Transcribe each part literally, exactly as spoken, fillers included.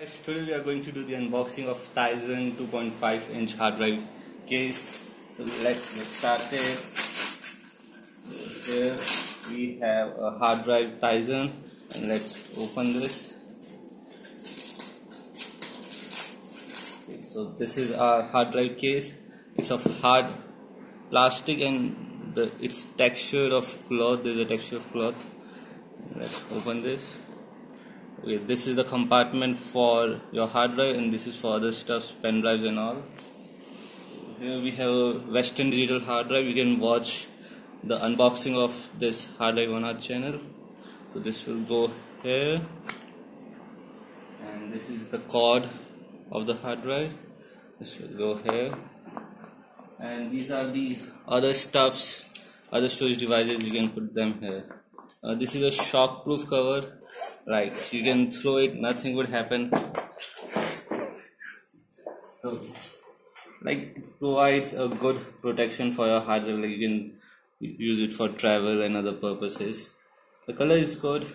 Guys, today we are going to do the unboxing of TIZUM two point five inch hard drive case. So let's get started. Here we have a hard drive TIZUM, and let's open this. Okay, so this is our hard drive case. It's of hard plastic and the its texture of cloth. There's a texture of cloth. Let's open this. Okay, this is the compartment for your hard drive, and this is for other stuff, pen drives and all. Here we have a Western Digital hard drive. You can watch the unboxing of this hard drive on our channel. So this will go here, and this is the cord of the hard drive. This will go here, and these are the other stuffs, other storage devices. You can put them here. Uh, this is a shockproof cover. Like, you can throw it, nothing would happen. So, like, it provides a good protection for your hard drive. Like, you can use it for travel and other purposes. The color is good,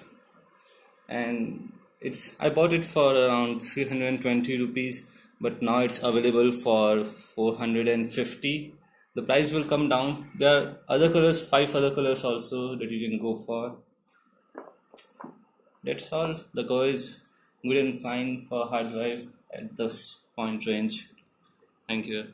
and it's I bought it for around three hundred twenty rupees, but now it's available for four hundred fifty. The price will come down. There are other colors, five other colors also that you can go for. That's all. The cover is good and fine for hard drive at this point range. Thank you.